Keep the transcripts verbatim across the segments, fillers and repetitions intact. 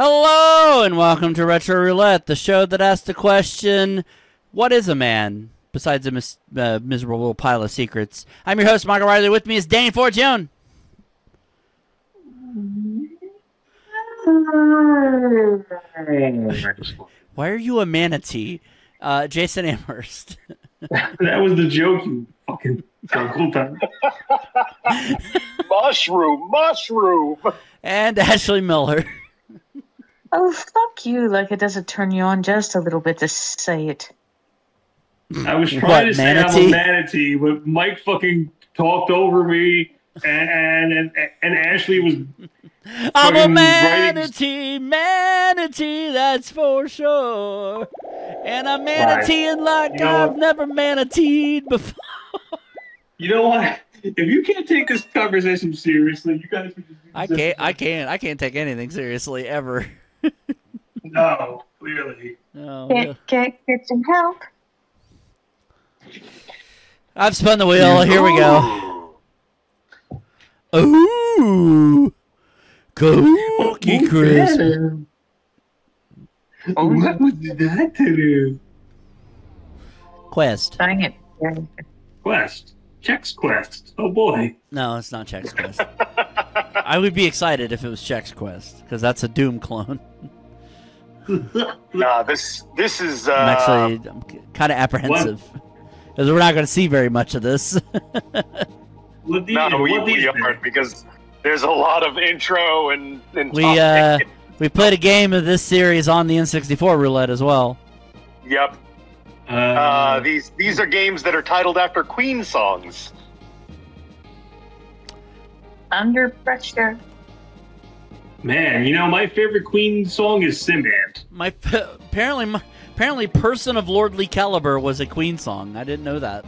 Hello and welcome to Retro Roulette, the show that asks the question, what is a man besides a mis uh, miserable little pile of secrets? I'm your host, Michael Riley. With me is Dane Fortune. Why are you a manatee? Uh, Jason Amherst. That was the joke, you fucking cool time. Mushroom, mushroom. And Ashley Miller. Oh, fuck you, like it doesn't turn you on just a little bit to say it. I was trying what, to say manatee? I'm a manatee, but Mike fucking talked over me, and and, and Ashley was... I'm a manatee, writing... manatee, that's for sure. And I'm manateeing like you know I've what? never manateed before. You know what? If you can't take this conversation seriously, you guys can just... I can't, I can't, I can't take anything seriously, ever. No, clearly. Oh, can't, can't get some help. I've spun the wheel. Here we go. Ooh, Cookie Crisp. Oh, what was that to do? Quest. Dang it. Quest. Chex Quest. Oh boy. No, it's not Chex Quest. I would be excited if it was Chex Quest because that's a Doom clone. Nah, this this is. Uh, I'm actually I'm kind of apprehensive because we're not going to see very much of this. What do you, no, we, what do we are because there's a lot of intro and. and we uh, we played a game of this series on the N sixty-four roulette as well. Yep. Uh, uh, these these are games that are titled after Queen songs. Under Pressure. Man, you know my favorite Queen song is Sinbad. My apparently my, apparently Person of Lordly Caliber was a Queen song. I didn't know that.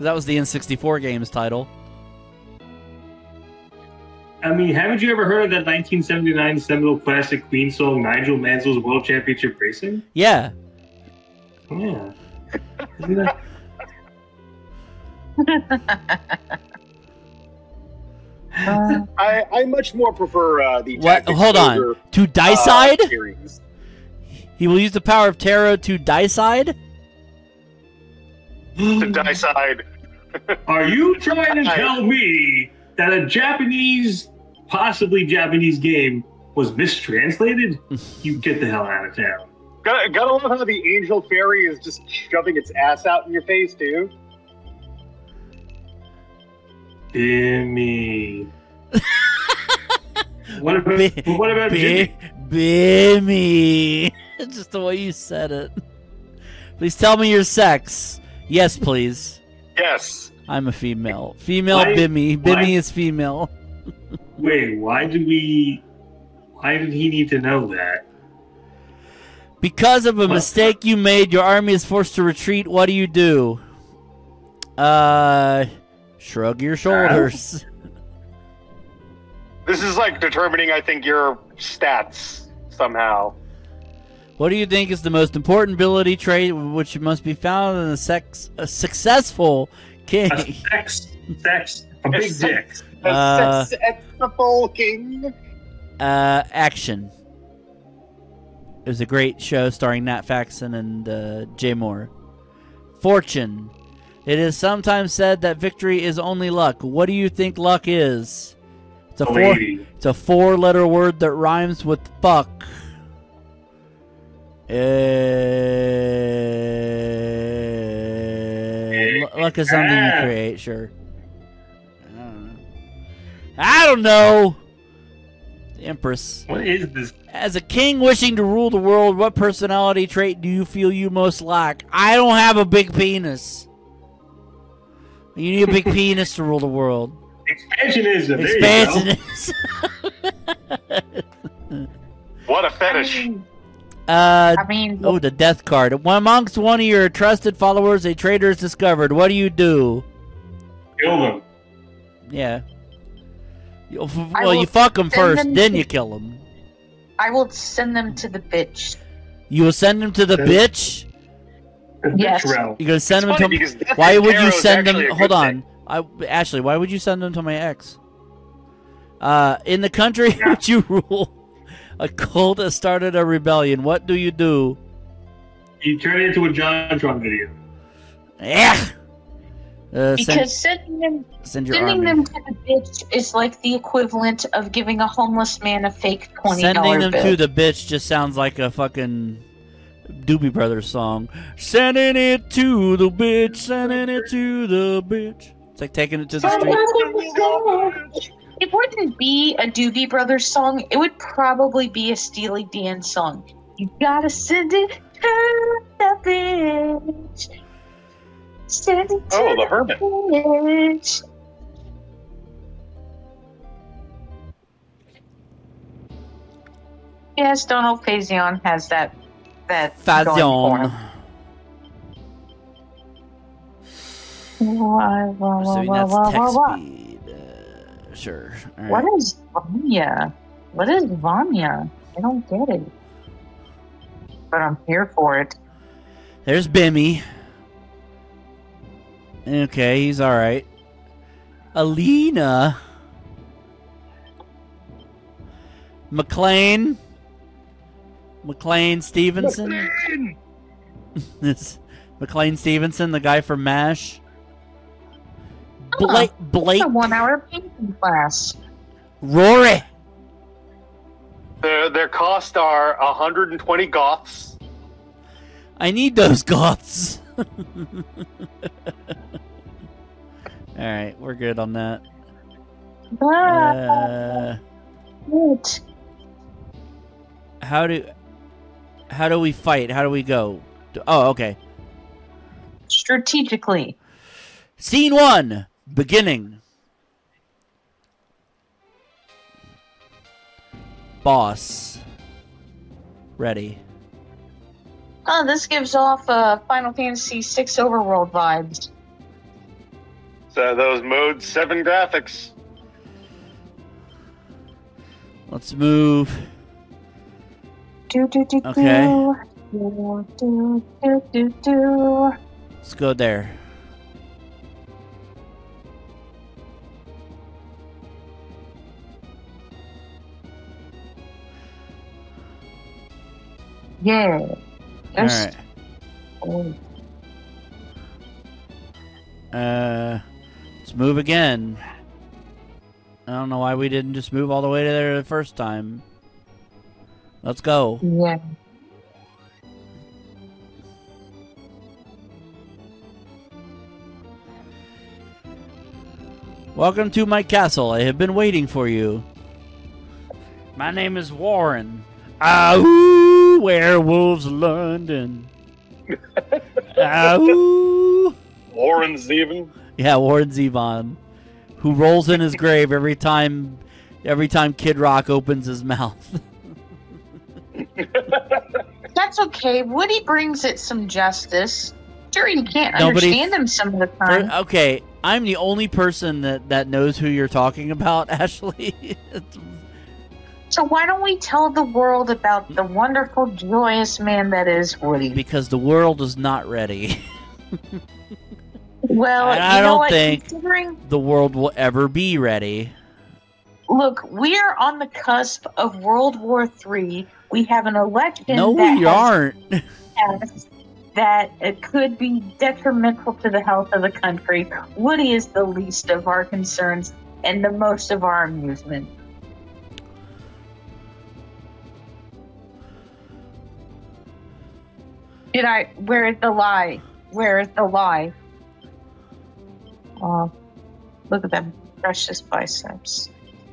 That was the N sixty-four game's title. I mean, haven't you ever heard of that nineteen seventy-nine seminal classic Queen song, Nigel Mansell's World Championship Racing? Yeah. Yeah. uh, I, I much more prefer uh, the what, hold on over, to Dicide. Uh, he will use the power of tarot to Dicide. To Dicide. Are you trying to tell me that a Japanese, possibly Japanese game was mistranslated? You get the hell out of town. Gotta, gotta love how the angel fairy is just shoving its ass out in your face, dude. Bimmy. What about B what about B Bimmy? Just the way you said it. Please tell me your sex. Yes, please. Yes. I'm a female. Female why, Bimmy. Bimmy why? is female. Wait, why did we? Why did he need to know that? Because of a mistake you made, your army is forced to retreat. What do you do? Uh, shrug your shoulders. This is like determining, I think, your stats somehow. What do you think is the most important ability trait which must be found in a, sex, a successful king? A sex, sex, a big a sex, dick. A uh, successful king. Uh, action. It was a great show starring Nat Faxon and uh, Jay Moore. Fortune. It is sometimes said that victory is only luck. What do you think luck is? It's a four. It's a four-letter word that rhymes with fuck. Uh, luck is something you create, sure. I don't know. I don't know. Empress. What is this? As a king wishing to rule the world, what personality trait do you feel you most lack? I don't have a big penis. You need a big penis to rule the world. Expansionism. Expansionism. What a fetish. Uh, I mean, oh, the death card. Amongst one of your trusted followers, a traitor is discovered. What do you do? Kill them. Yeah. Well, you fuck them first, them then you kill them. I will send them to the bitch. You will send them to the bitch? Yes. You're gonna send them to. Why would you send them? Hold on, I, Ashley. Why would you send them to my ex? Uh, in the country which you rule, A cult has started a rebellion. What do you do? You turn it into a Jontron video. Yeah. Uh, because send, sending them, send sending them to the bitch is like the equivalent of giving a homeless man a fake twenty dollar bill. Sending them bill. to the bitch just sounds like a fucking Doobie Brothers song. Sending it to the bitch, sending it to the bitch. It's like taking it to the street. It wouldn't be a Doobie Brothers song. It would probably be a Steely Dan song. You gotta send it to the bitch. Send it oh, the hermit. The yes, Donald Faison has that. That Faison. Why, why, why, why, why, why, why. Uh, sure. All right. What is Vanya? What is Vanya? I don't get it. But I'm here for it. There's Bimmy. Okay, he's all right. Alina. McLean. McLean Stevenson. This McLean Stevenson, the guy from MASH. Bla oh, Blake. A one-hour painting class. Rory. Their, their costs are one hundred twenty goths. I need those goths. Alright, we're good on that. Uh, what? How do how do we fight? How do we go? Oh, okay. Strategically. Scene one, beginning. Boss. Ready. Oh, this gives off uh, Final Fantasy six Overworld vibes. So those Mode seven graphics. Let's move. Do, do, do, okay. Do, do, do, do, do. Let's go there. Yeah. All right. Oh. Uh, let's move again. I don't know why we didn't just move all the way to there the first time. Let's go. Yeah. Welcome to my castle. I have been waiting for you. My name is Warren. Ah-hoo, werewolves of London. Ah-hoo. Warren Zevon. Yeah, Warren Zevon, who rolls in his grave every time, every time Kid Rock opens his mouth. That's okay. Woody brings it some justice. Sure, you can't Nobody, understand him some of the time. For, okay, I'm the only person that that knows who you're talking about, Ashley. So why don't we tell the world about the wonderful, joyous man that is Woody? Because the world is not ready. Well, and I you know don't what? think Considering... the world will ever be ready. Look, we are on the cusp of World War Three. We have an election. No, that we aren't. That it could be detrimental to the health of the country. Woody is the least of our concerns and the most of our amusement. Did I? Where is the lie? Where is the lie? Oh, look at them precious biceps.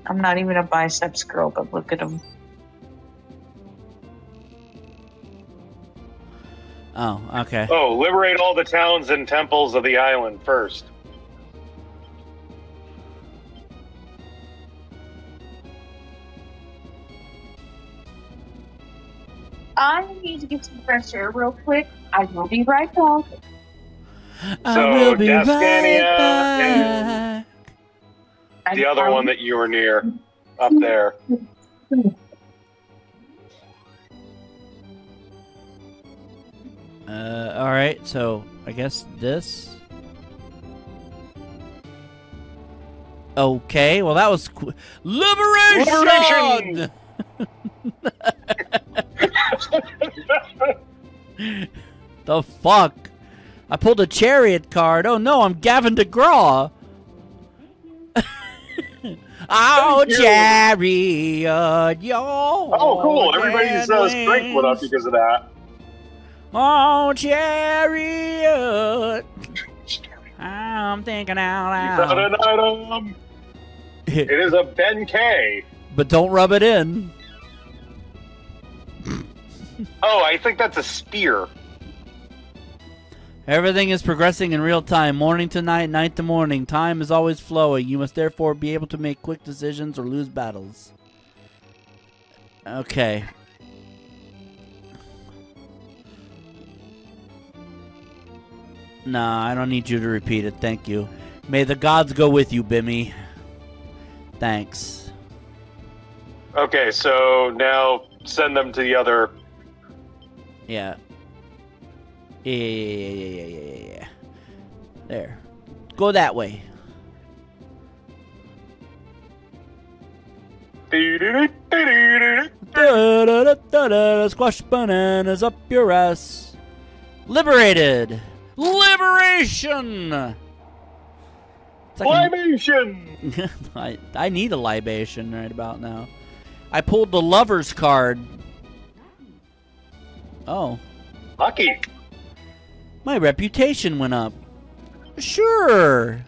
I'm not even a biceps girl, but look at them. Oh, okay. Oh, liberate all the towns and temples of the island first. I need to get some fresh air real quick. I will be right back. I so, will be Dascania right back. And the I, other I, one that you were near up there. Uh, alright, so I guess this. Okay, well that was qu Liberation! Liberation! The fuck? I pulled a chariot card. Oh no, I'm Gavin DeGraw. Oh, chariot, yo. Oh, cool. Everybody's uh, strength went up because of that. Oh, chariot. I'm thinking out loud. You got an item. It is a Ben K. But don't rub it in. Oh, I think that's a spear. Everything is progressing in real time, morning to night, night to morning. Time is always flowing. You must therefore be able to make quick decisions or lose battles. Okay. Nah, I don't need you to repeat it. Thank you. May the gods go with you, Bimmy. Thanks. Okay, so now send them to the other... Yeah. Yeah, yeah, yeah, yeah, yeah, yeah, yeah. There. Go that way. Squash bananas up your ass. Liberated. Liberation. Like libation. A... I, I need a libation right about now. I pulled the lover's card. Oh. Lucky. My reputation went up. Sure.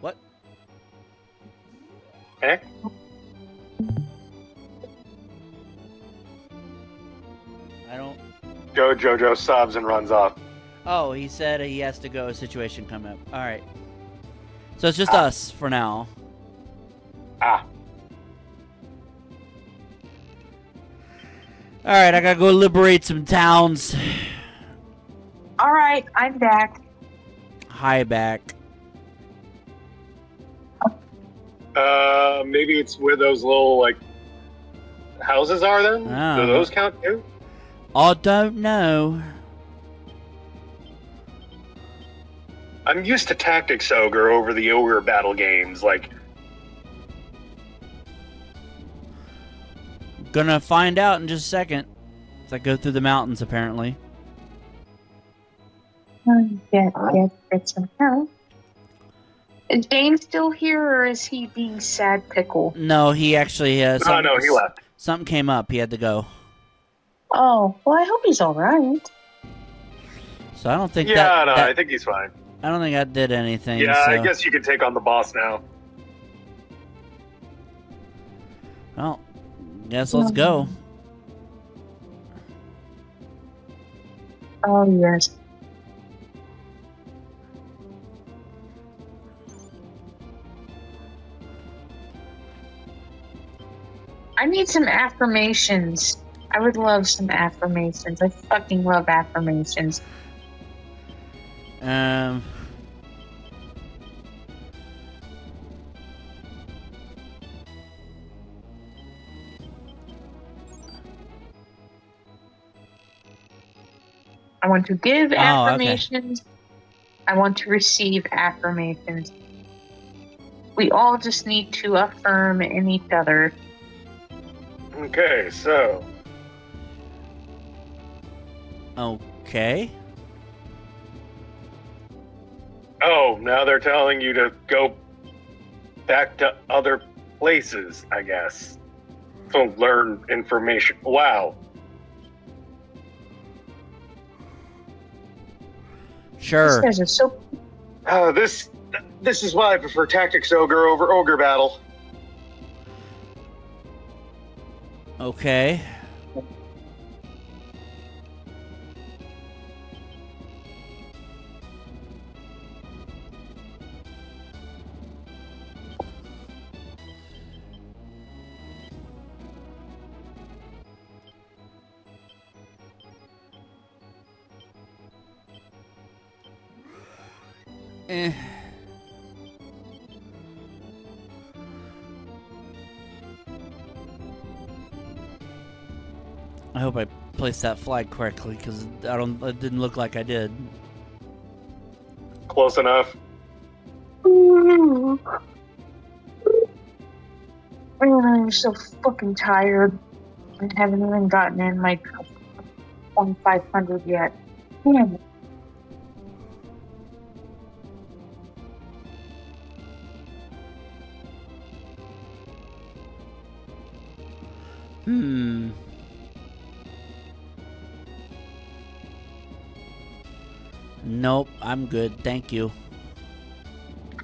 What? Eh? I don't... Go, Jojo sobs and runs off. Oh, he said he has to go. A situation come up. All right. So it's just ah. us for now. Ah. All right, I gotta go liberate some towns. All right, I'm back. Hi, back. Uh, maybe it's where those little like houses are. Then oh. do those count too? I don't know. I'm used to Tactics Ogre over the Ogre battle games, like. Gonna find out in just a second. As I go through the mountains, apparently. Get, get, get some help. Is Dane still here, or is he being sad pickle? No, he actually... Uh, oh, no, he left. Something came up. He had to go. Oh, well, I hope he's all right. So I don't think yeah, that... Yeah, no, that, I think he's fine. I don't think I did anything. Yeah, so. I guess you can take on the boss now. Well... Yes, let's go. Oh, yes. I need some affirmations. I would love some affirmations. I fucking love affirmations. Um... I want to give oh, affirmations. Okay. I want to receive affirmations. We all just need to affirm in each other. Okay, so. Okay. Oh, now they're telling you to go back to other places, I guess. To learn information. Wow. Sure. These guys are so... uh, this this is why I prefer Tactics Ogre over Ogre Battle. Okay. Eh. I hope I placed that flag correctly because I don't. It didn't look like I did. Close enough. I'm so fucking tired. I haven't even gotten in my twenty-five hundred yet. Damn it. Hmm. Nope, I'm good. Thank you.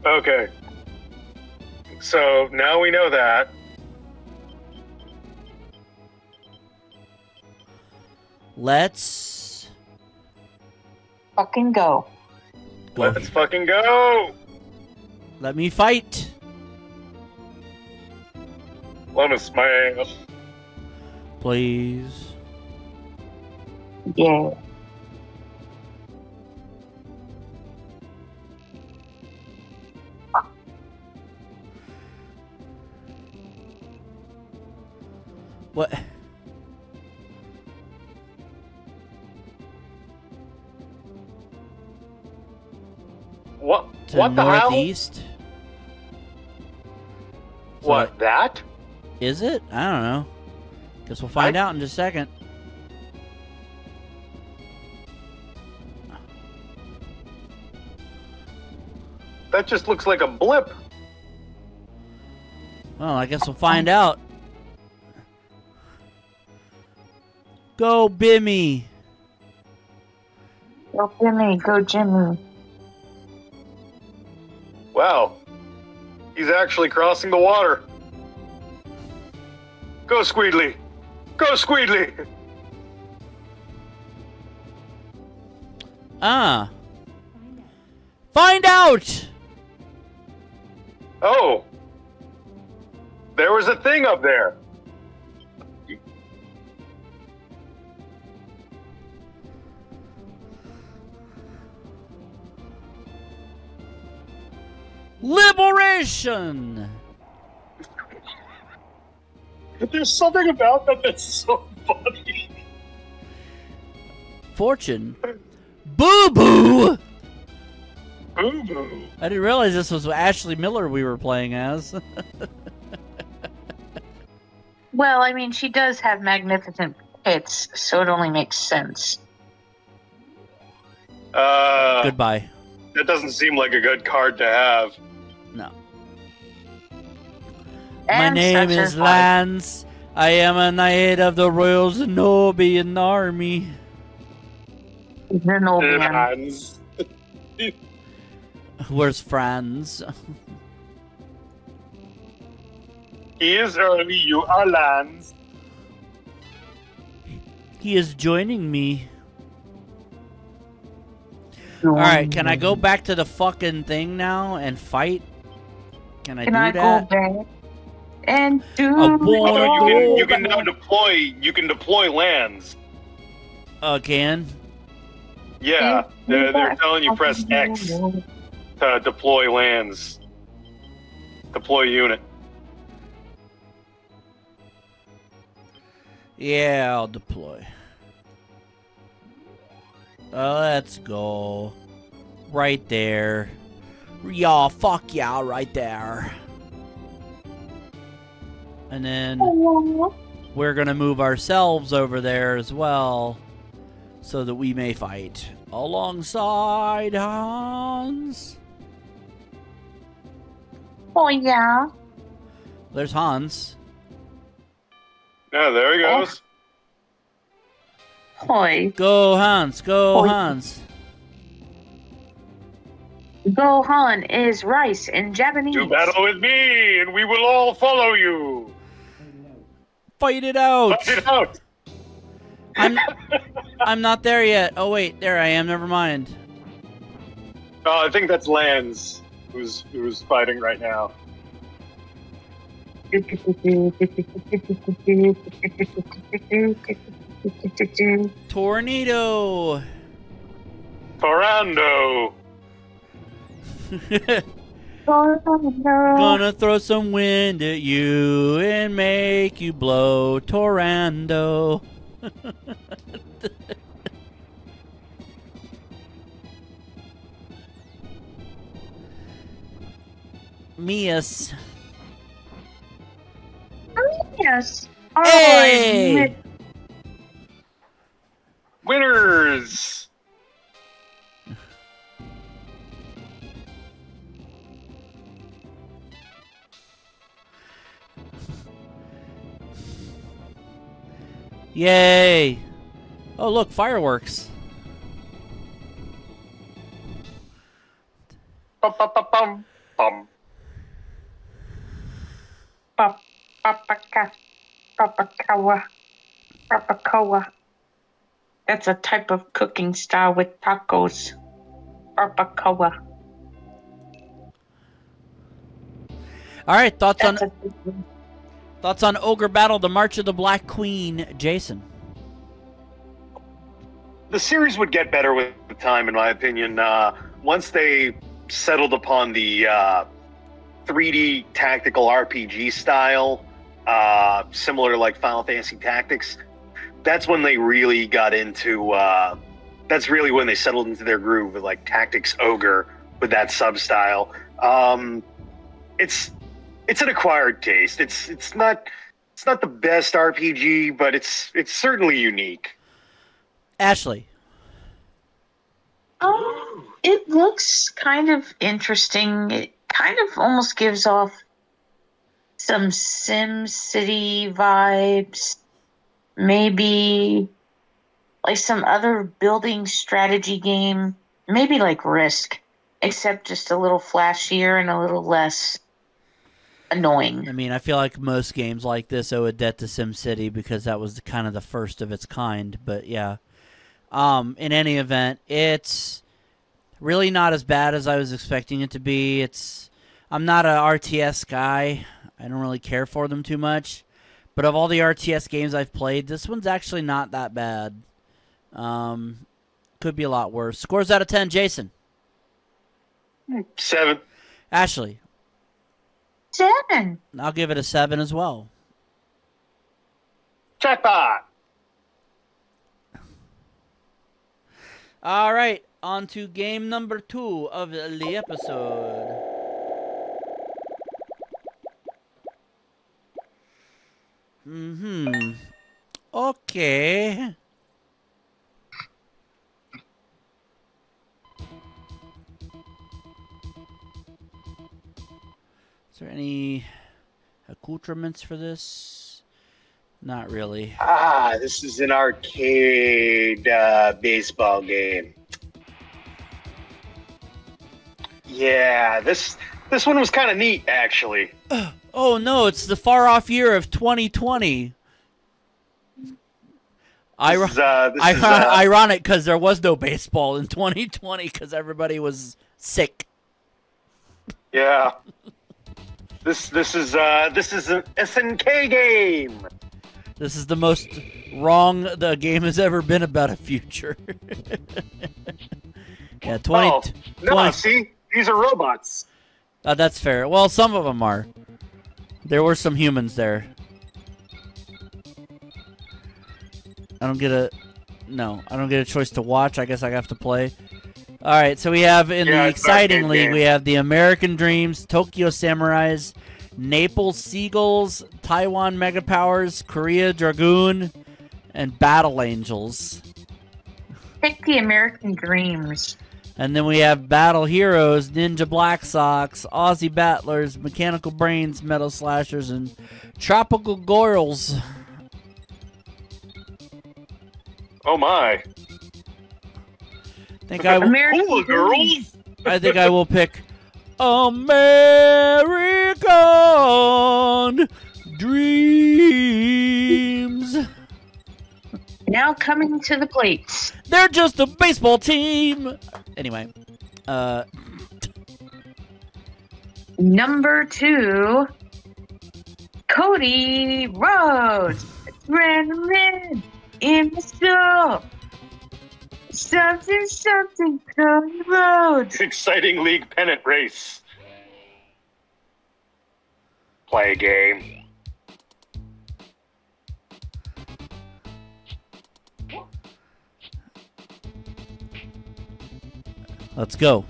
Okay. So now we know that. Let's fucking go. go. Let's fucking go. Let me fight. Let me smash. Please. Yeah. What? What? To what the northeast? Hell? What, that? Is it? I don't know. Guess we'll find I... out in just a second. That just looks like a blip. Well, I guess we'll find out. Go, Bimmy! Go, Bimmy. Go, Jimmy. Wow. He's actually crossing the water. Go, Squeedly! Go, Squeedly! Ah. Find out! Oh. There was a thing up there. Liberation! There's something about that that's so funny. Fortune. Boo Boo! Boo Boo. I didn't realize this was Ashley Miller we were playing as. Well, I mean, she does have magnificent pits, so it only makes sense. Uh, Goodbye. That doesn't seem like a good card to have. No. And my name is Lance. I am a knight of the Royal Zenobian Army. Zenobian. Where's Franz? He is early. You are Lance. He is joining me. All right, can I go back to the fucking thing now and fight? Can I can do I that? Go back and do oh, oh, you can you can now deploy you can deploy lands. Uh, can? Yeah, they're they're telling you press X to deploy lands. Deploy unit. Yeah, I'll deploy. Uh, let's go. Right there. Y'all, fuck y'all, right there. And then we're gonna move ourselves over there as well so that we may fight alongside Hans. Oh, yeah. There's Hans. Yeah, there he goes. Oh. Hoi. Go Hans, go Hoi. Hans. Gohan is rice in Japanese. Do battle with me and we will all follow you. Fight it out. Fight it out. I'm, I'm not there yet. Oh wait, there I am, never mind. Oh, I think that's Lance who's who's fighting right now. Tornado. Torando. Gonna throw some wind at you and make you blow, Torando. Mias. Yes. All hey! Right. Winners! Yay! Oh, look, fireworks. Bum, bum, bum, bum, bum. Bum, papaka, papakawa, papakawa. That's a type of cooking style with tacos. Papakawa. All right, thoughts That's on... A Thoughts on Ogre Battle, The March of the Black Queen, Jason? The series would get better with time, in my opinion. Uh, once they settled upon the uh, three D tactical R P G style, uh, similar to like Final Fantasy Tactics, that's when they really got into, uh, that's really when they settled into their groove with like Tactics Ogre with that sub-style. Um, it's... It's an acquired taste. It's it's not it's not the best R P G, but it's it's certainly unique. Ashley. Um, it looks kind of interesting. It kind of almost gives off some Sim City vibes. Maybe like some other building strategy game. Maybe like Risk, except just a little flashier and a little less annoying. I mean, I feel like most games like this owe a debt to SimCity because that was the, kind of the first of its kind. But yeah, um, in any event, it's really not as bad as I was expecting it to be. It's I'm not an R T S guy. I don't really care for them too much. But of all the R T S games I've played, this one's actually not that bad. Um, could be a lot worse. Scores out of ten, Jason. Seven. Ashley. Seven. I'll give it a seven as well. Jackpot. All right, on to game number two of the episode. Mm-hmm. Okay. Is there any accoutrements for this? Not really. Ah, this is an arcade uh, baseball game. Yeah, this this one was kind of neat, actually. Uh, oh no, it's the far-off year of twenty twenty. Iro is, uh, Iron is, uh... Ironic, because there was no baseball in twenty twenty, because everybody was sick. Yeah. This this is uh this is an S N K game. This is the most wrong the game has ever been about a future. Yeah, twenty. Oh, no, twenty. See, these are robots. Uh, that's fair. Well, some of them are. There were some humans there. I don't get a no. I don't get a choice to watch. I guess I have to play. All right, so we have in yeah, the exciting league, game. we have the American Dreams, Tokyo Samurais, Naples Seagulls, Taiwan Mega Powers, Korea Dragoon, and Battle Angels. Pick the American Dreams. And then we have Battle Heroes, Ninja Black Sox, Aussie Battlers, Mechanical Brains, Metal Slashers, and Tropical Goyles. Oh, my. I think I, will, girls. I think I will pick American Dreams. Now coming to the plates. They're just a baseball team. Anyway. Uh, Number two, Cody Rhodes. Ran red in the snow. Something, something, Cody Rhodes. Exciting league pennant race. Play a game. Let's go.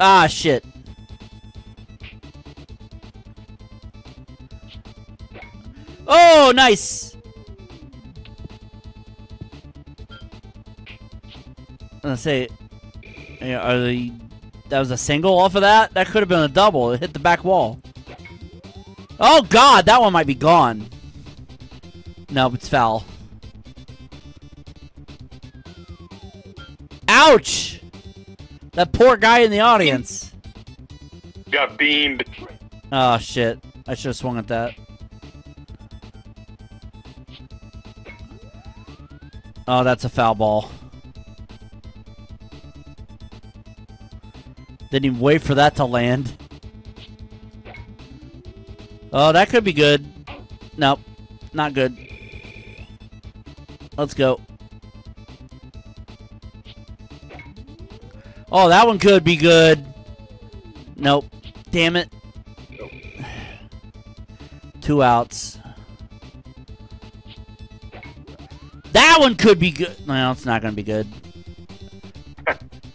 Ah, shit. Oh, nice! Let's say, are they, that was a single off of that? That could have been a double. It hit the back wall. Oh, God! That one might be gone. No, it's foul. Ouch! That poor guy in the audience. Got beamed. Oh, shit. I should have swung at that. Oh, that's a foul ball. Didn't even wait for that to land. Oh, that could be good. Nope. Not good. Let's go. Oh, that one could be good. Nope. Damn it. Nope. Two outs. That one could be good. No, it's not going to be good.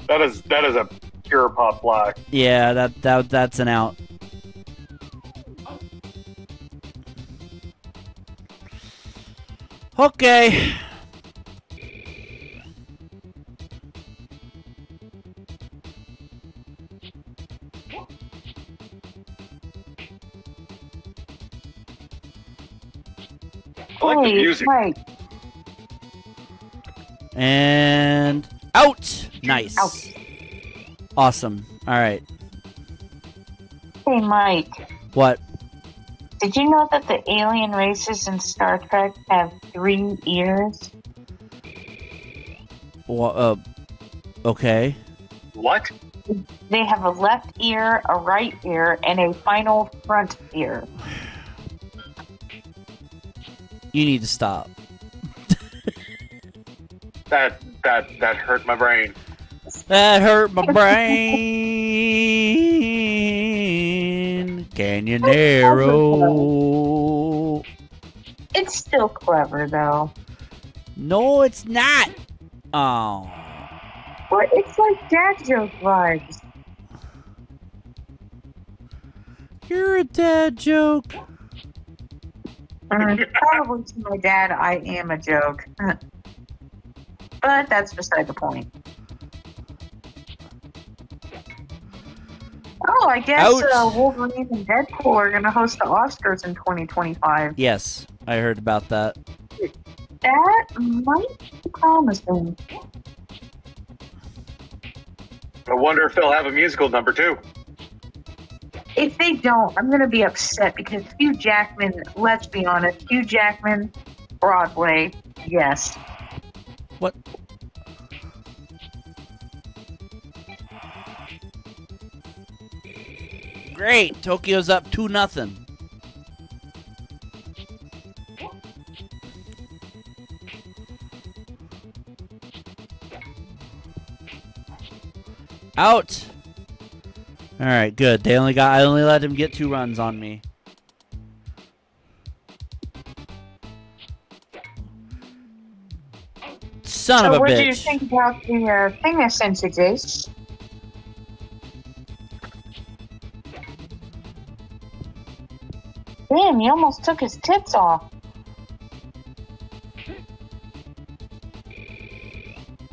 That is that is a pure pop block. Yeah, that that that's an out. Okay. I like the music. Right. And out. Nice. Out. Awesome. All right. Hey, Mike. What? Did you know that the alien races in Star Trek have three ears? Well, uh, okay. What? They have a left ear, a right ear, and a final front ear. You need to stop. That that that hurt my brain. That hurt my brain. Canyonero. It's still clever though. No, it's not. Oh. Well, it's like dad joke vibes. You're a dad joke. Mm, probably to my dad, I am a joke. But that's beside the point. Oh, I guess uh, Wolverine and Deadpool are going to host the Oscars in twenty twenty-five. Yes, I heard about that. That might be promising. I wonder if they'll have a musical number two. If they don't, I'm going to be upset because Hugh Jackman, let's be honest, Hugh Jackman, Broadway, yes. What? Great! Tokyo's up two nothing. Out. All right, good. They only got. I only let him get two runs on me. Son so of a what bitch. What do you think about the uh, thing I sent you, Jace? Damn, he almost took his tits off.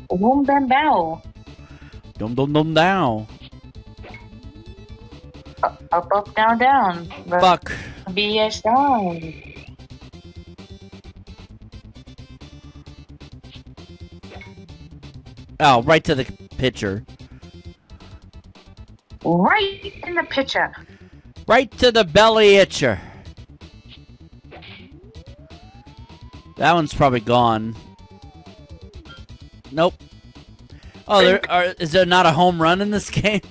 Boom, bam, bow. Dum, dum, dum, down. Up, up, down, down. Fuck. B S down. Oh, right to the pitcher. Right in the pitcher. Right to the belly itcher. That one's probably gone. Nope. Oh, there are, is there not a home run in this game?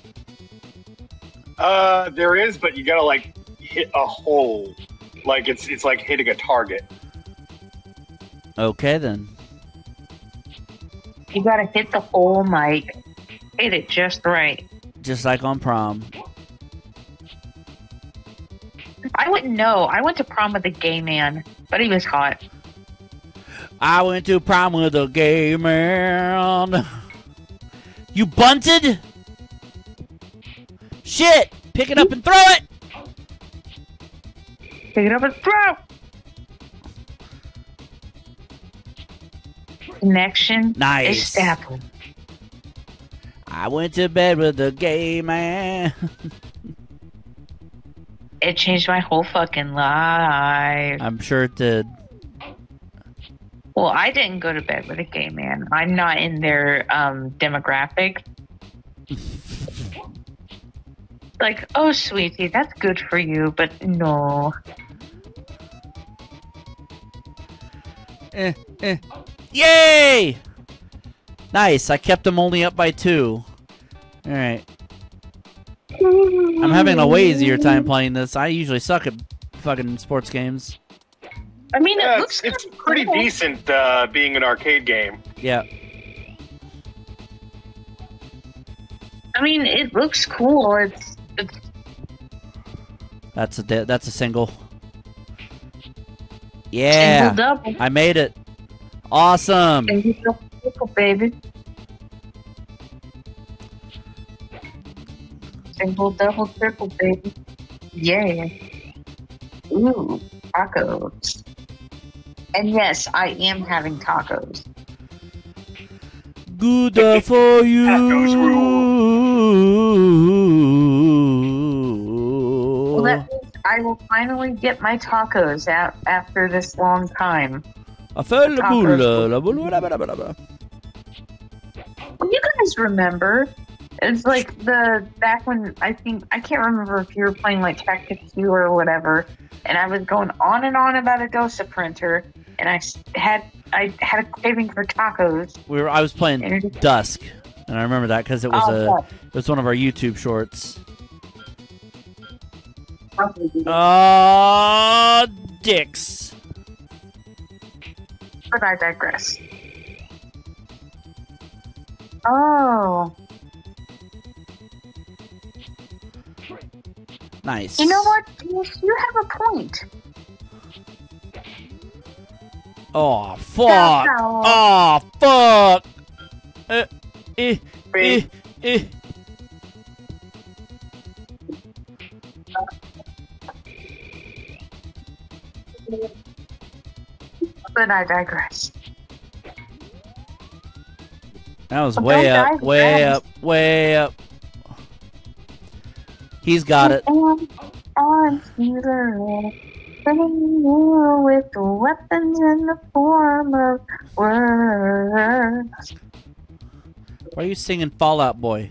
Uh, there is, but you gotta like hit a hole. Like it's it's like hitting a target. Okay then. You gotta hit the hole, Mike. Hit it just right. Just like on prom. I wouldn't know. I went to prom with a gay man, but he was hot. I went to prom with a gay man. You bunted? Shit! Pick it up and throw it! Pick it up and throw! connection nice. established. I went to bed with a gay man. It changed my whole fucking life. I'm sure it did. Well, I didn't go to bed with a gay man. I'm not in their um, demographic. Like, oh, sweetie, that's good for you, but no. Eh, eh. Yay! Nice, I kept them only up by two. Alright. I'm having a way easier time playing this. I usually suck at fucking sports games. I mean, it yeah, looks it's, it's pretty cool. decent uh, being an arcade game. Yeah. I mean, it looks cool. It's, it's... That's a that's a single. Yeah, single double. I made it. Awesome. Single double, baby. Single double triple, baby. Yeah. Ooh, tacos. And yes, I am having tacos. Good for you. Tacos rule. Well, that means I will finally get my tacos out after this long time. I fell la boula, la boula, la boula, la boula. Well, you guys remember? It's like the back when I think I can't remember if you were playing like Tactics Ogre or whatever, and I was going on and on about a DOSA printer, and I had. I had a craving for tacos. We were. I was playing and Dusk, and I remember that because it was oh, a. It was one of our YouTube shorts. Ah, uh, dicks. But I digress. Oh. Nice. You know what? You have a point. Oh fuck! No. Oh fuck! Uh, eh, eh, eh. But I digress. That was way up, way up, way up. He's got it. I'm you with the weapons in the form of words. Why are you singing Fall Out Boy?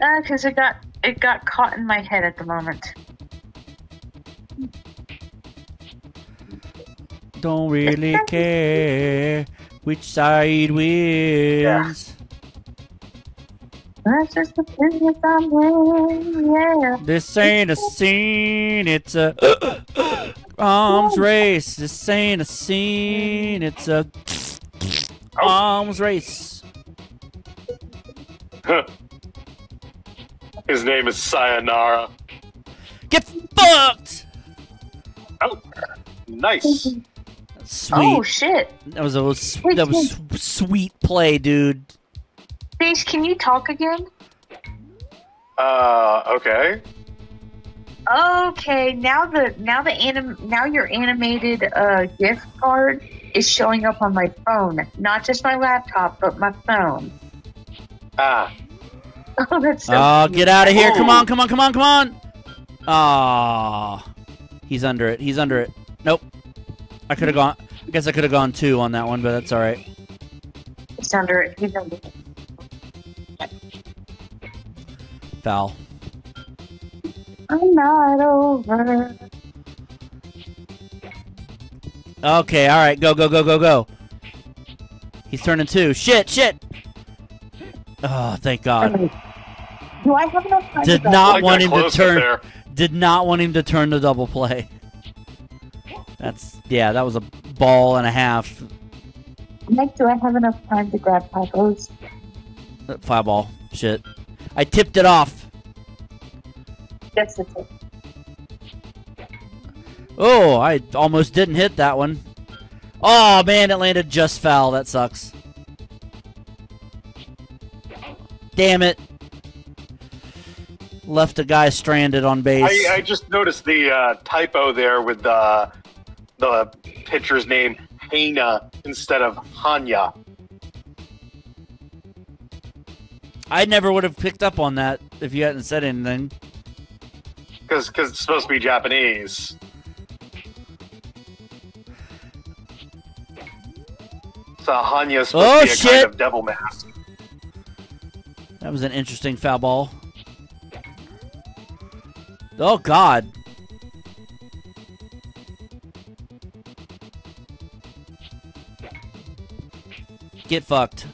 Uh, because it got it got caught in my head at the moment. Don't really care which side wins. That's just the business I'm in, yeah. This ain't a scene, it's a arms race. This ain't a scene, it's a arms race. Huh. His name is Sayonara. Get fucked! Oh, nice. Sweet. Oh shit! That was a sweet, that was sweet play, dude. Can you talk again? Uh, okay. Okay, now the now the anim now your animated uh gift card is showing up on my phone, not just my laptop, but my phone. Ah. Oh, that's so. Oh, cute. Get out of here! Come on, come on, come on, come on! Ah, he's under it. He's under it. Nope. I could have gone. I guess I could have gone two on that one, but that's all right. He's under it. He's under it. Foul. I'm not over. Okay, alright, go, go, go, go, go. He's turning two. Shit, shit! Oh, thank God. Do I have enough time? Did not want him to turn did not want him to turn the double play. That's yeah, that was a ball and a half. Mike, do I have enough time to grab tacos? Fly ball. Shit. I tipped it off. That's the tip. Oh, I almost didn't hit that one. Oh, man, it landed just foul. That sucks. Damn it. Left a guy stranded on base. I, I just noticed the uh, typo there with the, the pitcher's name, Haina. instead of Hanya. I never would have picked up on that if you hadn't said anything. Because it's supposed to be Japanese. So Hanya's supposed oh, to be a shit. kind of devil mask. That was an interesting foul ball. Oh, God. Get fucked.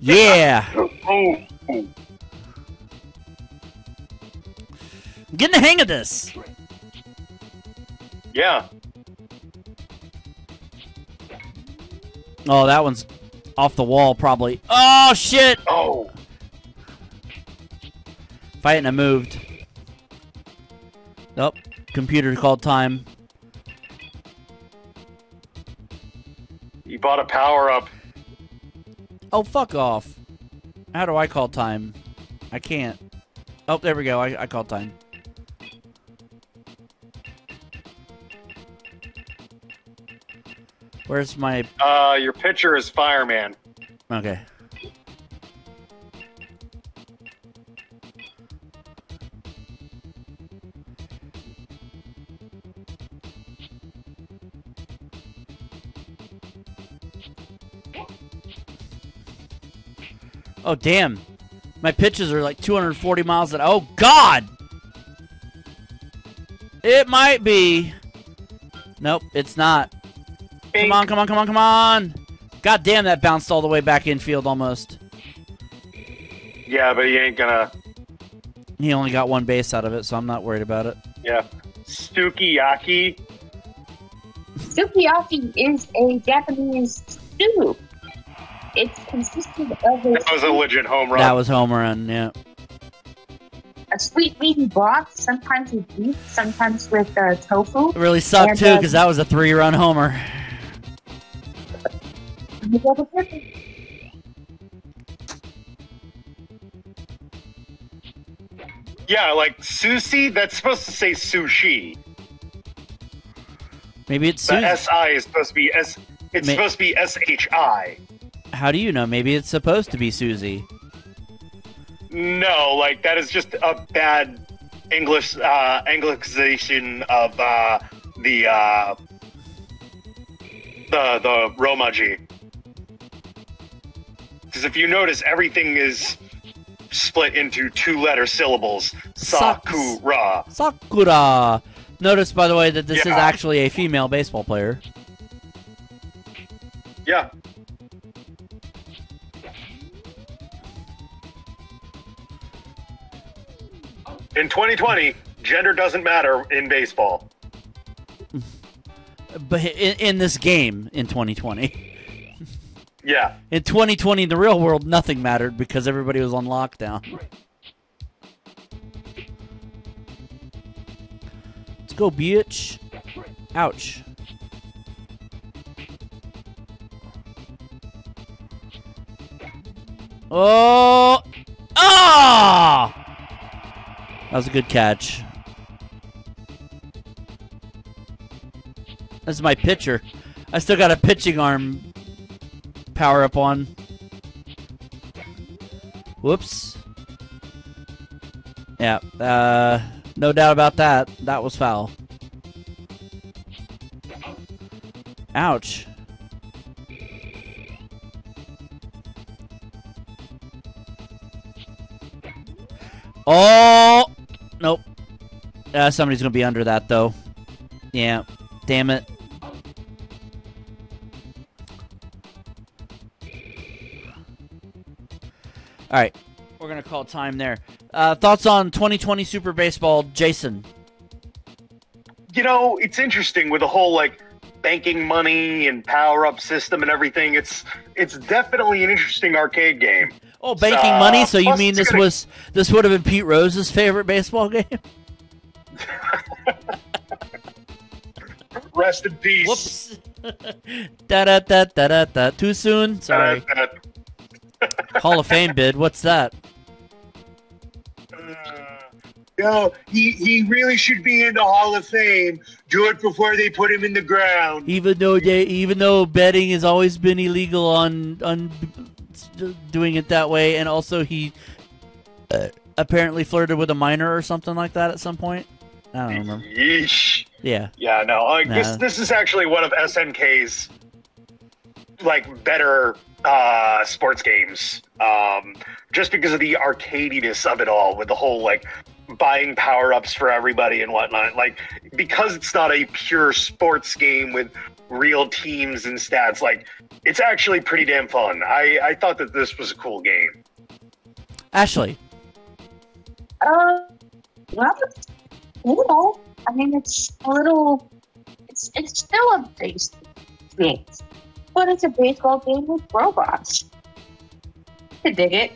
Yeah! I'm getting the hang of this. Yeah. Oh, that one's off the wall, probably. Oh, shit! Oh! If I hadn't have moved. Nope. Computer called time. You bought a power-up. Oh, fuck off. How do I call time? I can't. Oh, there we go. I, I called time. Where's my... Uh, your pitcher is Fireman. Okay. Oh, damn. My pitches are like two hundred forty miles an hour. Oh, God! It might be. Nope, it's not. Bink. Come on, come on, come on, come on! God damn, that bounced all the way back infield almost. Yeah, but he ain't gonna... He only got one base out of it, so I'm not worried about it. Yeah. Sukiyaki. Sukiyaki is a Japanese stew. It's consisted of a... That was a legit home run. That was home run, yeah. A sweet meat and broth, sometimes with beef, sometimes with uh, tofu. It really sucked, and, too, because uh, that was a three-run homer. Yeah, like sushi, that's supposed to say sushi. Maybe it's sushi. The S I is supposed to be S... It's Ma supposed to be S H I. How do you know? Maybe it's supposed to be Susie. No, like, that is just a bad English, uh, Anglicization of, uh, the, uh, the, the Romaji. Because if you notice, everything is split into two-letter syllables. Sakura. Sakura. Notice, by the way, that this yeah. is actually a female baseball player. Yeah. In twenty twenty, gender doesn't matter in baseball. But in, in this game, in twenty twenty. Yeah. In twenty twenty, in the real world, nothing mattered because everybody was on lockdown. Let's go, bitch. Ouch. Oh! Ah! Oh! That was a good catch. That's my pitcher. I still got a pitching arm power up on. Whoops. Yeah, uh, no doubt about that. That was foul. Ouch. Oh! Nope. Uh, somebody's going to be under that, though. Yeah. Damn it. All right. We're going to call time there. Uh, thoughts on twenty twenty Super Baseball, Jason? You know, it's interesting with the whole, like, banking money and power-up system and everything. It's it's definitely an interesting arcade game. Oh, banking uh, money? So you mean this gonna... was this would have been Pete Rose's favorite baseball game? Rest in peace. Whoops. Da da da da da da. Too soon. Sorry. Da, da. Hall of Fame bid. What's that? Uh, No, he, he really should be in the Hall of Fame. Do it before they put him in the ground. Even though they, even though betting has always been illegal on on doing it that way, and also he uh, apparently flirted with a minor or something like that at some point. I don't remember. Yeesh. Yeah. Yeah. No. Like nah. This. This is actually one of S N K's like better uh, sports games, um, just because of the arcadiness of it all, with the whole like buying power-ups for everybody and whatnot. Like, because it's not a pure sports game with real teams and stats, like, it's actually pretty damn fun. I, I thought that this was a cool game. Ashley? Uh, well, cool. I mean, it's a little... It's, it's still a baseball game, but it's a baseball game with robots. I dig it.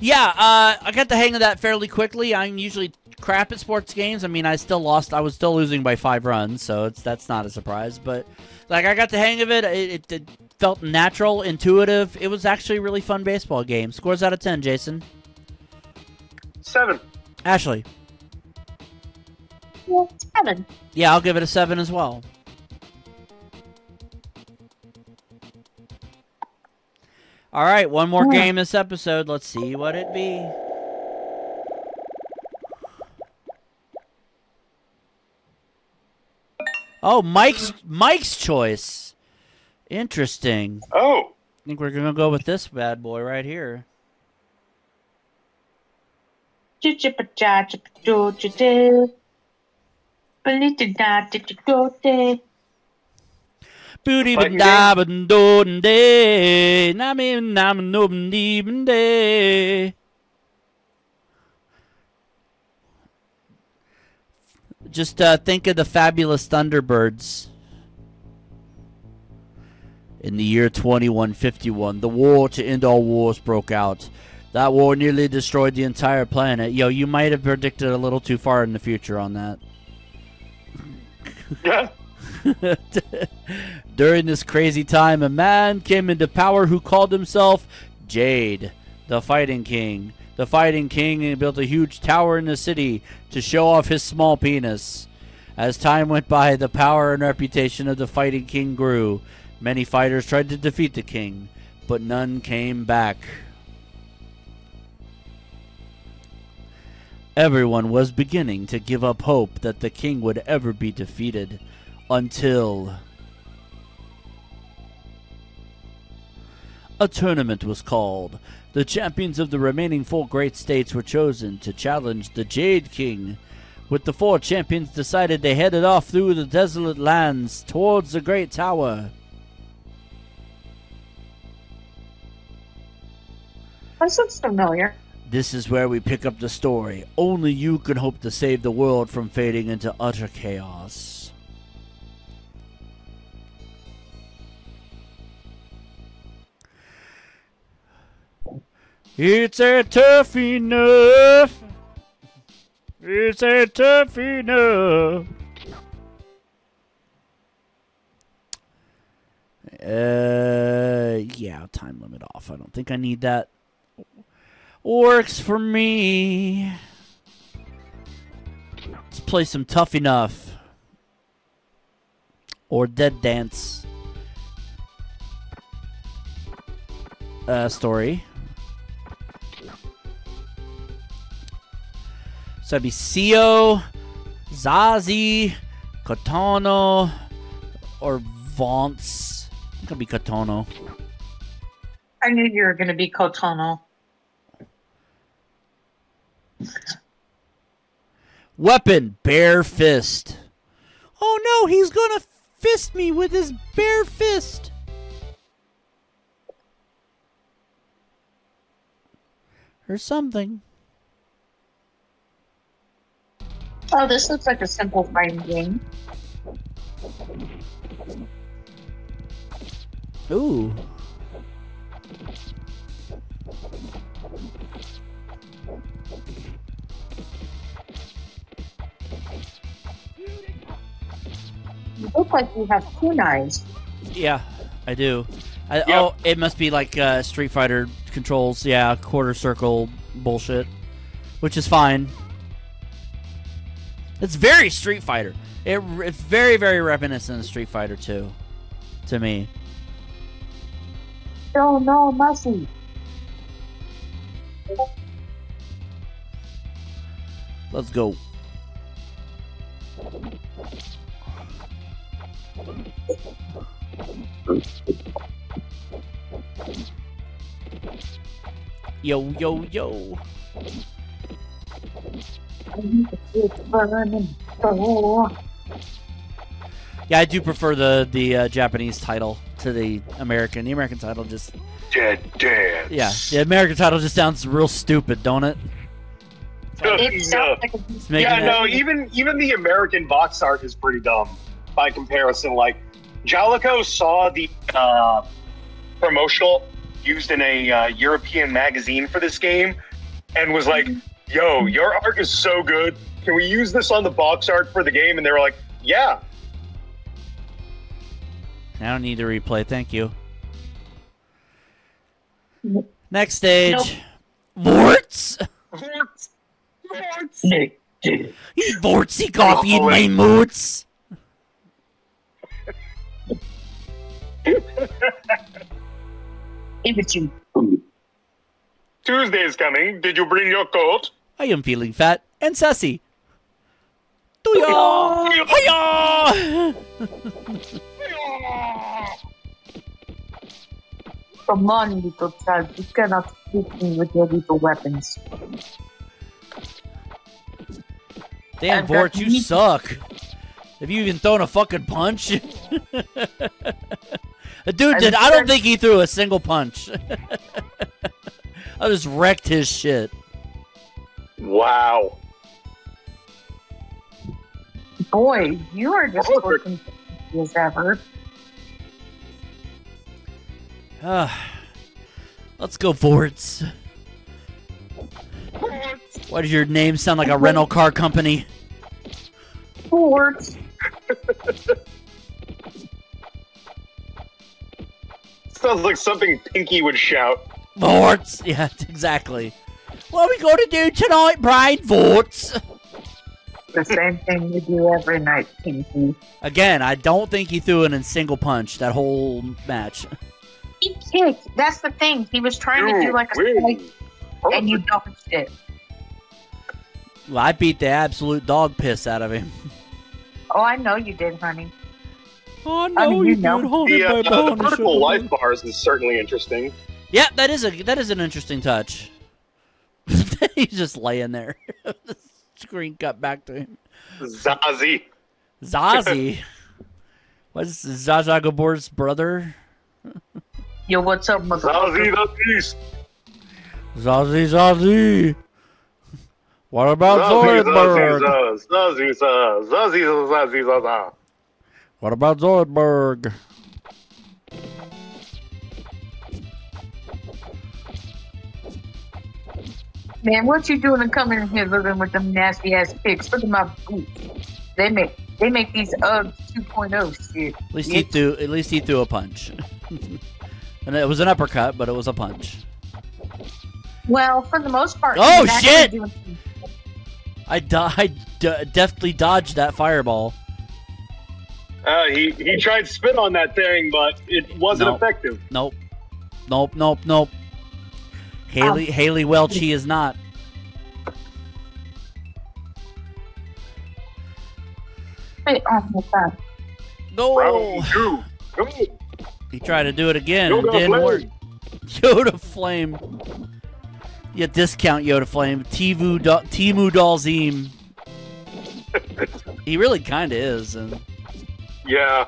Yeah, uh, I got the hang of that fairly quickly. I'm usually crap at sports games. I mean, I still lost. I was still losing by five runs, so it's, that's not a surprise. But, like, I got the hang of it. It, it. it felt natural, intuitive. It was actually a really fun baseball game. Scores out of ten, Jason. Seven. Ashley. Well, seven. Yeah, I'll give it a seven as well. All right, one more game this episode. Let's see what it be. Oh, Mike's Mike's choice. Interesting. Oh. I think we're going to go with this bad boy right here. Booty and day. Day. Just uh, think of the Fabulous Thunderbirds. In the year twenty-one fifty-one, the war to end all wars broke out. That war nearly destroyed the entire planet. Yo, you might have predicted a little too far in the future on that. Yeah. During this crazy time, a man came into power who called himself Jade, the Fighting King. The Fighting King built a huge tower in the city to show off his small penis. As time went by, the power and reputation of the Fighting King grew. Many fighters tried to defeat the king, but none came back. Everyone was beginning to give up hope that the king would ever be defeated. Until a tournament was called. The champions of the remaining four great states were chosen to challenge the Jade King. With the four champions decided, they headed off through the desolate lands towards the Great Tower. That sounds familiar. This is where we pick up the story. Only you can hope to save the world from fading into utter chaos. It's a tough enough. It's a tough enough. Uh, yeah, time limit off. I don't think I need that. Works for me. Let's play some Tuff E Nuff. Or Dead Dance. Uh, story. So that'd be Sio, Zazie, Kotono, or Vorts. I'm gonna be Kotono. I knew you were gonna be Kotono. Weapon, bare fist. Oh no, he's gonna fist me with his bare fist. Or something. Oh, this looks like a simple fighting game. Ooh. You look like you have kunais. Yeah, I do. I, yep. Oh, it must be like uh, Street Fighter controls. Yeah, quarter circle bullshit, which is fine. It's very Street Fighter. It, it's very, very reminiscent of Street Fighter two to me. Oh, no, mercy. Let's go. Yo, yo, yo. Yeah, I do prefer the the uh, Japanese title to the American. The American title just Dead Dance. Yeah, the American title just sounds real stupid, don't it? It sounds like a... Yeah, no, it... even even the American box art is pretty dumb by comparison. Like Jaleco saw the uh, promotional used in a uh, European magazine for this game and was like, yo, your art is so good. Can we use this on the box art for the game? And they were like, yeah. I don't need to replay. Thank you. Next stage. Vorts. Vorts. Vorts. Eat Vortsy coffee in my moots. Imagine. Tuesday's coming. Did you bring your coat? I am feeling fat and sassy. Tuyo! Hiya! Come on, little child. You cannot hit me with your little weapons. Damn, Vorts, you me. suck. Have you even thrown a fucking punch? Dude did. I don't think he threw a single punch. I just wrecked his shit. Wow. Boy, you are just looking as ever. Uh, let's go, Vorts. Vorts. Why does your name sound like a rental car company? Vorts. Sounds like something Pinky would shout. Vorts! Yeah, exactly. What are we going to do tonight, Brian? Vorts! The same thing we do every night, Pinky. Again, I don't think he threw in a single punch that whole match. He kicked. That's the thing. He was trying Ew, to do like a really? spike, and you dodged it. Well, I beat the absolute dog piss out of him. Oh, I know you did, honey. Oh, no, I mean, you, you know. did, honey. Yeah, the, uh, the vertical life bars is certainly interesting. Yeah, that is a that is an interesting touch. He's just laying there. The screen cut back to him. Zazie. Zazie? What's Zaza Gabor's brother? Yo, what's up, mother? Zazie the Beast. Zazie, Zazie. What about Zoidberg? Zazie, Zazie, Zazie, Zazie, Zazie. What about Zoidberg? Man, what you doing and coming in here living with them nasty ass pigs? Look at my boots. They make they make these Uggs two point oh shit. At least he threw at least he threw a punch. And it was an uppercut, but it was a punch. Well, for the most part. Oh shit! I died. I deftly dodged that fireball. Uh, he he tried spit on that thing, but it wasn't nope. effective. Nope. Nope. Nope. Nope. Haley, oh. Haley Welchie is not. Hey, oh no! Two. He tried to do it again. Yoda it didn't flame. work. Yoda Flame. Yeah, discount Yoda Flame. Timu Dalzim. He really kind of is. And yeah.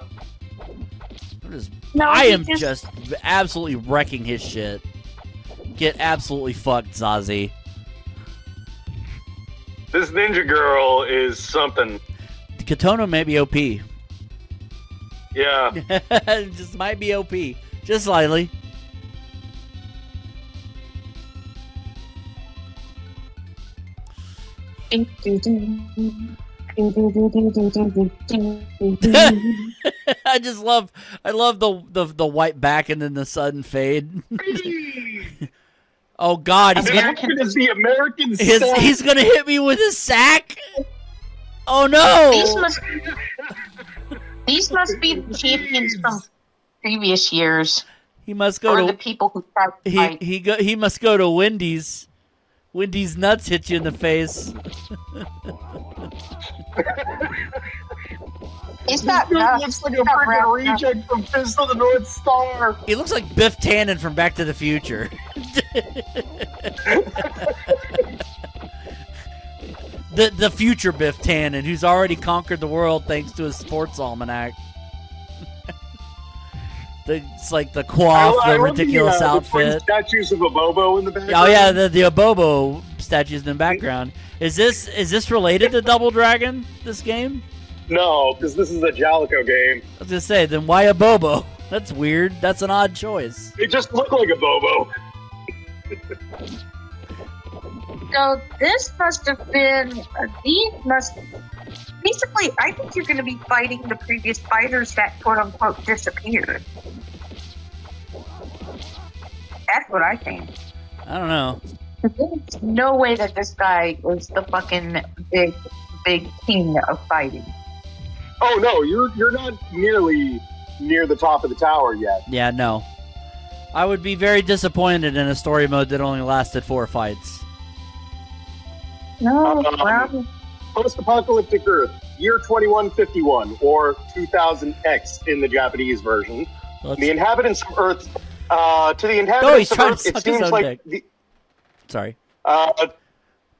I'm just, no, I am just... just absolutely wrecking his shit. Get absolutely fucked, Zazie. This ninja girl is something. Kotono may be O P. Yeah. Just might be O P. Just slightly. I just love I love the, the the white back and then the sudden fade. Oh God! He's American gonna, is the American. His, he's gonna hit me with his sack. Oh no! These must, these must be the champions from previous years. He must go or to the people who tried to he fight. he go, he must go to Wendy's. Wendy's nuts hit you in the face. It's not he nuts. Looks like it's a freaking reject from Fist of the North Star. He looks like Biff Tannen from Back to the Future. the the future Biff Tannen, who's already conquered the world thanks to his sports almanac. The, it's like the coif, I, I the ridiculous the, uh, outfit. The statues of Abobo in the background. Oh yeah, the, the Abobo statues in the background. Is this is this related to Double Dragon? This game? No, because this is a Jaleco game. I was gonna say, then why Abobo? That's weird. That's an odd choice. It just looked like Abobo. So this must have been. Uh, these must. Basically, I think you're going to be fighting the previous fighters that quote-unquote disappeared. That's what I think. I don't know. There's no way that this guy was the fucking big, big king of fighting. Oh, no, you're you're not nearly near the top of the tower yet. Yeah, no. I would be very disappointed in a story mode that only lasted four fights. No, um, well... Post-apocalyptic Earth, year twenty-one fifty-one, or two thousand X in the Japanese version. Let's... The inhabitants of Earth, uh, to the inhabitants no, of Earth, it seems like... The... Sorry. Uh,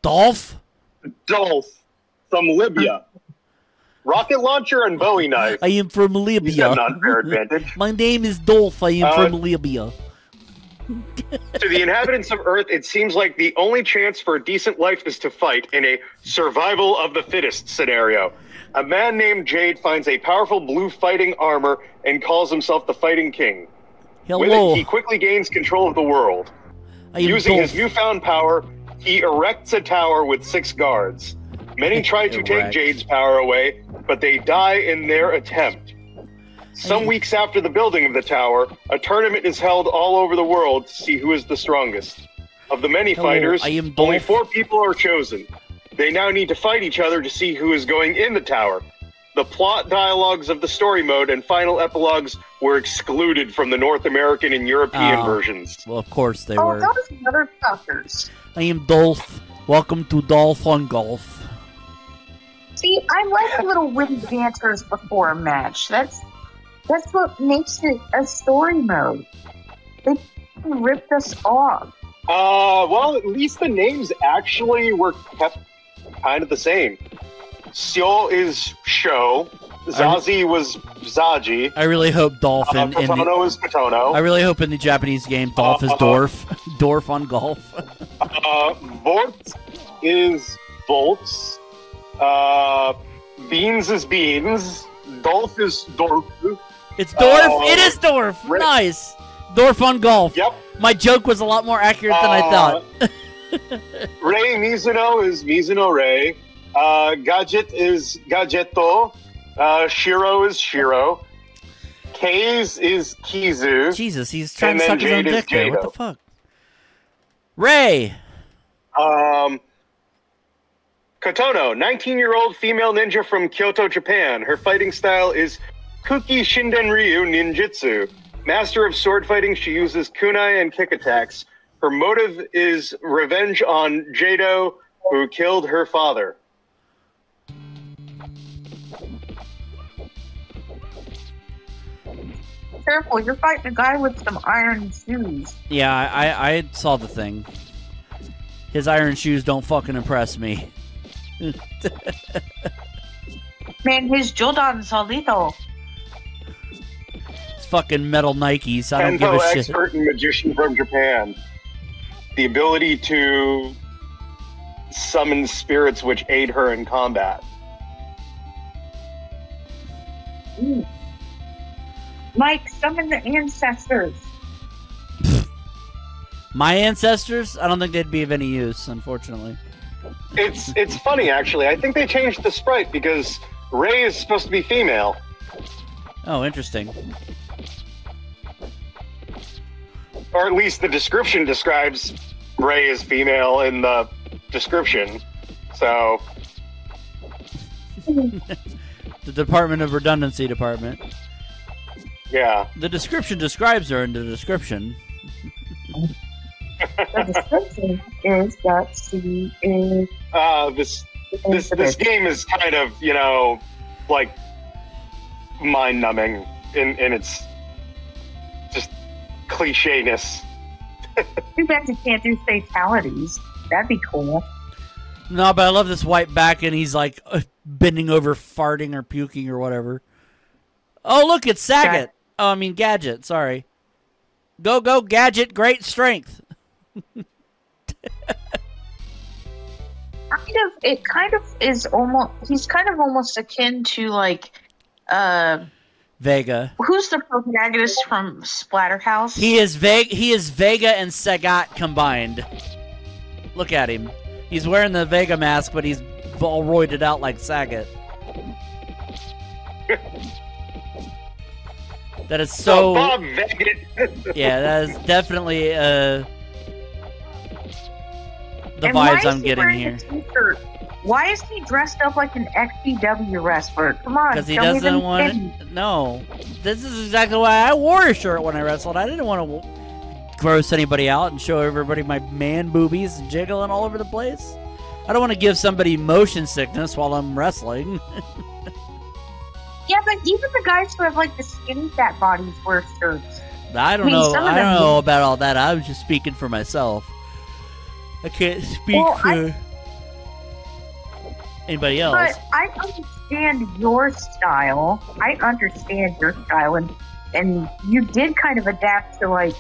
Dolph? Dolph, from Libya. Rocket launcher and Bowie knife. I am from Libya. Unfair advantage. My name is Dolph, I am uh, from Libya. To the inhabitants of Earth, it seems like the only chance for a decent life is to fight in a survival of the fittest scenario. A man named Jade finds a powerful blue fighting armor and calls himself the Fighting King. Hello. With it, he quickly gains control of the world. Using his newfound power, he erects a tower with six guards. Many try to take Jade's power away, but they die in their attempt. Some weeks after the building of the tower, a tournament is held all over the world to see who is the strongest. Of the many Hello, fighters, only four people are chosen. They now need to fight each other to see who is going in the tower. The plot dialogues of the story mode and final epilogues were excluded from the North American and European uh, versions. Well, of course they oh, were. Oh, those other fuckers. I am Dolph. Welcome to Dolph on Golf. See, I like little witty dancers before a match. That's... That's what makes it a story mode. They ripped us off. Uh, well, at least the names actually were kept kind of the same. Sio is Sho. Zazie I, was Zaji. I really hope Dolph uh, in, in Kotono the, is Kotono. I really hope in the Japanese game Dolph uh, is Dorf. Uh, Dorf on Golf. uh, Vorts is Volts. Uh, Beans is Beans. Dolph is Dorf. It's Dorf. Uh, it is Dorf. Rick. Nice. Dorf on Golf. Yep. My joke was a lot more accurate than uh, I thought. Rei Mizuno is Mizuno Rei. Uh, Gadget is Gadgetto. Uh, Shiro is Shiro. Kaze is Kizu. Jesus, he's trying and to suck his own dick there. What the fuck? Rei. Um... Kotono, nineteen-year-old female ninja from Kyoto, Japan. Her fighting style is Kuki Shindenryu Ninjutsu. Master of sword fighting, she uses kunai and kick attacks. Her motive is revenge on Jado, who killed her father. Careful, you're fighting a guy with some iron shoes. Yeah, I, I saw the thing. His iron shoes don't fucking impress me. Man, his Jordan's are little. It's fucking metal Nikes. I don't give a shit. Kendo expert and magician from Japan. The ability to summon spirits which aid her in combat. Ooh. Mike, summon the ancestors. My ancestors? I don't think they'd be of any use, unfortunately. It's it's funny, actually. I think they changed the sprite because Rei is supposed to be female. Oh, interesting. Or at least the description describes Rei as female in the description. So... The Department of Redundancy Department. Yeah. The description describes her in the description. The description is that she is... Uh, this, this, this game is kind of, you know, like, mind-numbing in, in its just clichéness. Too bad you can't do fatalities. That'd be cool. No, but I love this white back, and he's, like, uh, bending over, farting or puking or whatever. Oh, look, it's Saget. Gat oh, I mean, Gadget, sorry. Go, go, Gadget, great strength. kind of, it kind of is almost, he's kind of almost akin to, like, uh... Vega. Who's the protagonist from Splatterhouse? He is, Ve he is Vega and Sagat combined. Look at him. He's wearing the Vega mask, but he's all roided out like Saget. That is so... Oh, Bob Vega. Yeah, that is definitely uh, the and vibes I'm getting here. Why is he dressed up like an X P W wrestler? Come on. Because he doesn't want it. No. This is exactly why I wore a shirt when I wrestled. I didn't want to gross anybody out and show everybody my man boobies jiggling all over the place. I don't want to give somebody motion sickness while I'm wrestling. Yeah, but even the guys who have, like, the skinny fat bodies wear shirts. I don't I mean, know. I don't know about all that. I was just speaking for myself. I can't speak well, for... I... anybody else. But I understand your style. I understand your style, and and you did kind of adapt to, like,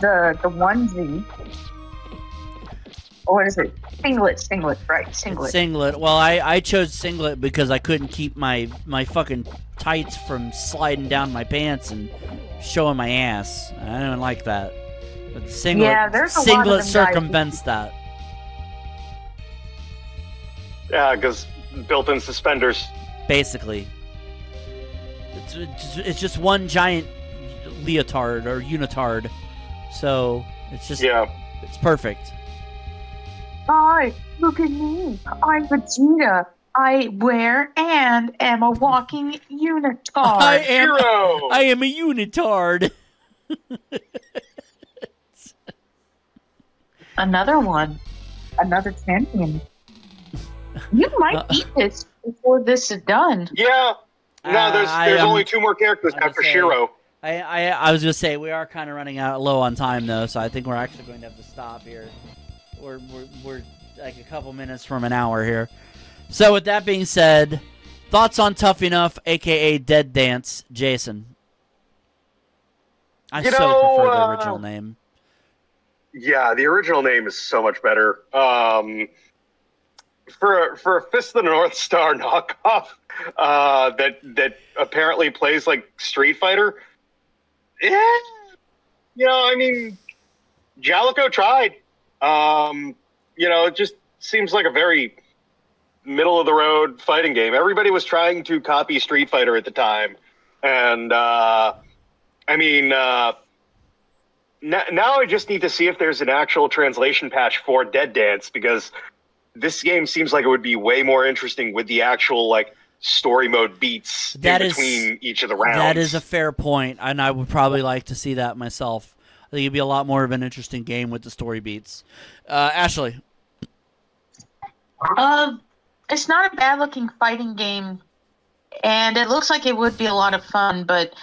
the the onesie. Or what is it? Singlet, singlet, right? Singlet. It's singlet. Well, I I chose singlet because I couldn't keep my my fucking tights from sliding down my pants and showing my ass. I don't like that. But singlet, yeah, there's a singlet lot of circumvents guys. That. Yeah, because built-in suspenders. Basically. It's, it's, it's just one giant leotard or unitard. So, it's just... Yeah. It's perfect. Hi, look at me. I'm Vegeta. I wear and am a walking unitard. I am, Hero. I am a unitard. Another one. Another champion. You might eat this before this is done. Yeah. No, there's uh, there's I, um, only two more characters after say, Shiro. I, I I was just saying we are kind of running out low on time though, so I think we're actually going to have to stop here. We're we're, we're like a couple minutes from an hour here. So with that being said, thoughts on Tuff E Nuff, aka Dead Dance, Jason. I you so know, prefer the original uh, name. Yeah, the original name is so much better. Um. For a, for a Fist of the North Star knockoff uh, that that apparently plays like Street Fighter, yeah, you know, I mean, Jaleco tried. Um, you know, it just seems like a very middle of the road fighting game. Everybody was trying to copy Street Fighter at the time, and uh, I mean, uh, now I just need to see if there's an actual translation patch for Dead Dance because. This game seems like it would be way more interesting with the actual like story mode beats that in between is, each of the rounds. That is a fair point, and I would probably like to see that myself. I think it'd be a lot more of an interesting game with the story beats. Uh, Ashley, uh, it's not a bad looking fighting game, and it looks like it would be a lot of fun. But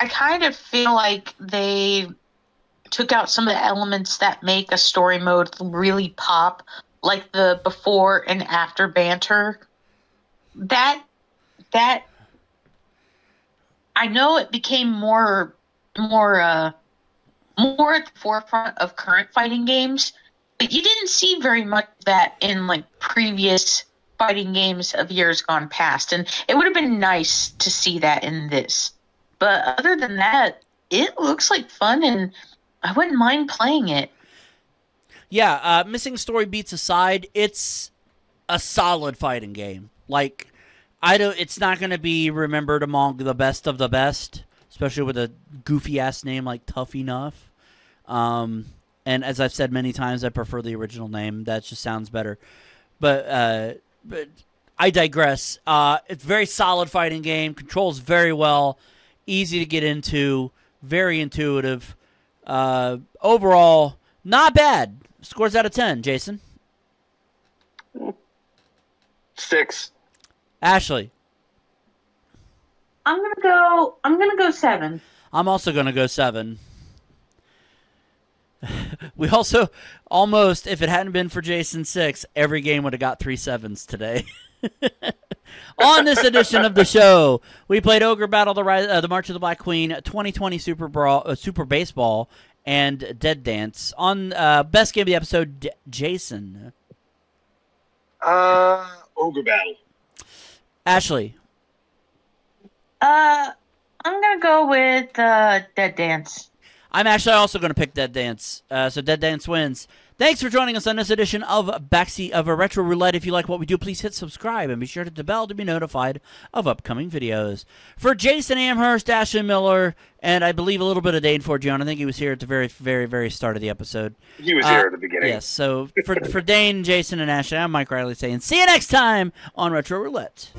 I kind of feel like they took out some of the elements that make a story mode really pop. Like the before and after banter, that that I know it became more more uh, more at the forefront of current fighting games, but you didn't see very much of that in like previous fighting games of years gone past, and it would have been nice to see that in this. But other than that, it looks like fun, and I wouldn't mind playing it. Yeah, uh, missing story beats aside, it's a solid fighting game. Like, I don't. It's not going to be remembered among the best of the best, especially with a goofy ass name like Tuff E Nuff. Um, and as I've said many times, I prefer the original name. That just sounds better. But, uh, but I digress. Uh, it's a very solid fighting game. Controls very well. Easy to get into. Very intuitive. Uh, overall, not bad. Scores out of ten, Jason. Six. Ashley. I'm gonna go. I'm gonna go seven. I'm also gonna go seven. We also almost, if it hadn't been for Jason six, every game would have got three sevens today. On this edition of the show, we played Ogre Battle, the Rise, uh, the March of the Black Queen, twenty twenty Super Brawl, uh, Super Baseball, and Dead Dance. On uh, best game of the episode, D Jason. Uh, Ogre Battle. Ashley. Uh, I'm gonna go with uh, Dead Dance. I'm actually also going to pick Dead Dance, uh, so Dead Dance wins. Thanks for joining us on this edition of Backseat of a Retro Roulette. If you like what we do, please hit subscribe and be sure to hit the bell to be notified of upcoming videos. For Jason Amherst, Ashley Miller, and I believe a little bit of Dane Fortune. I think he was here at the very, very, very start of the episode. He was uh, here at the beginning. Yes, so for, for Dane, Jason, and Ashley, I'm Mike Riley saying see you next time on Retro Roulette.